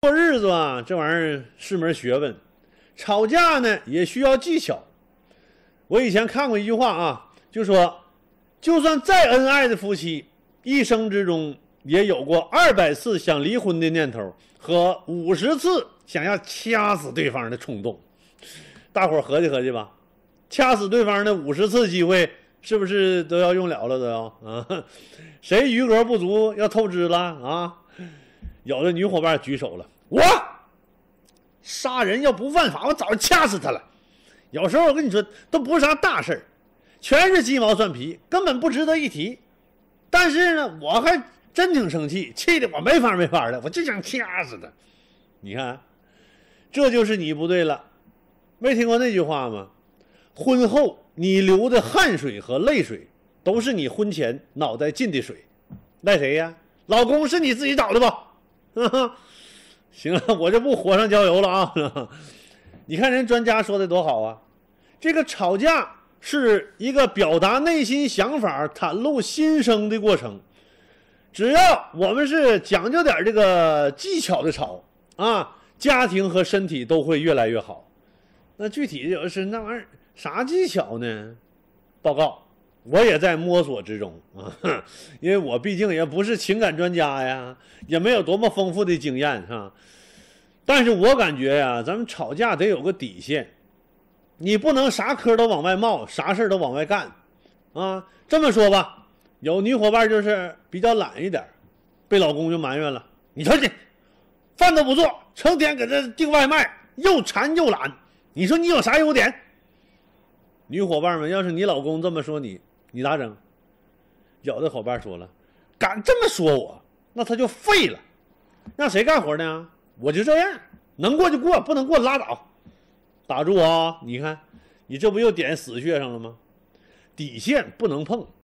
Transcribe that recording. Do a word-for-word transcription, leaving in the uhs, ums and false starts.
过日子啊，这玩意儿是门学问，吵架呢也需要技巧。我以前看过一句话啊，就说，就算再恩爱的夫妻，一生之中也有过二百次想离婚的念头和五十次想要掐死对方的冲动。大伙儿合计合计吧，掐死对方的五十次机会，是不是都要用了了都要啊？谁余额不足要透支了啊？ 有的女伙伴举手了，我杀人要不犯法，我早就掐死他了。有时候我跟你说，都不是啥大事儿，全是鸡毛蒜皮，根本不值得一提。但是呢，我还真挺生气，气得我没法没法的，我就想掐死他。你看，这就是你不对了。没听过那句话吗？婚后你流的汗水和泪水，都是你婚前脑袋进的水，赖谁呀？老公是你自己找的吧？ 行了，我这不火上浇油了啊！你看人专家说的多好啊，这个吵架是一个表达内心想法、袒露心声的过程。只要我们是讲究点这个技巧的吵啊，家庭和身体都会越来越好。那具体就是那玩意儿啥技巧呢？报告，我也在摸索之中啊，因为我毕竟也不是情感专家呀，也没有多么丰富的经验啊。但是我感觉呀、啊，咱们吵架得有个底线，你不能啥嗑都往外冒，啥事都往外干啊。这么说吧，有女伙伴就是比较懒一点，被老公就埋怨了：“你说你饭都不做，成天搁这订外卖，又馋又懒，你说你有啥优点？”女伙伴们，要是你老公这么说你， 你咋整？有的伙伴说了，敢这么说我，那他就废了。让谁干活呢？我就这样，能过就过，不能过拉倒。打住啊！你看，你这不又点死穴上了吗？底线不能碰，